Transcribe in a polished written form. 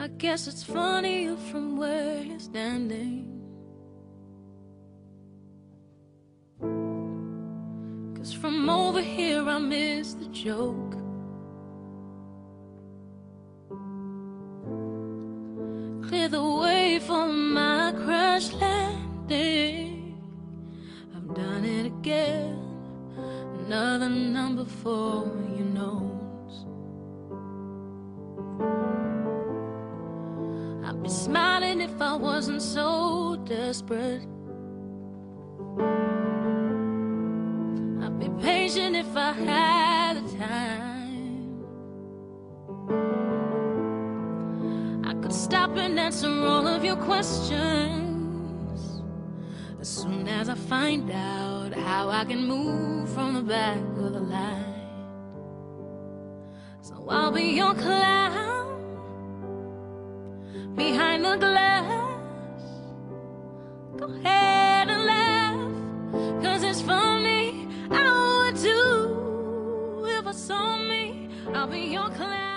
I guess it's funnier from where you're standing, 'cause from over here I miss the joke. Clear the way for my crash landing. I've done it again. Another number for you knows. I'd be smiling if I wasn't so desperate. I'd be patient if I had the time. I could stop and answer all of your questions as soon as I find out how I can move from the back of the line. So I'll be your clown behind the glass. Go ahead and laugh, 'cause it's funny. I would too if I saw me. I'll be your clown.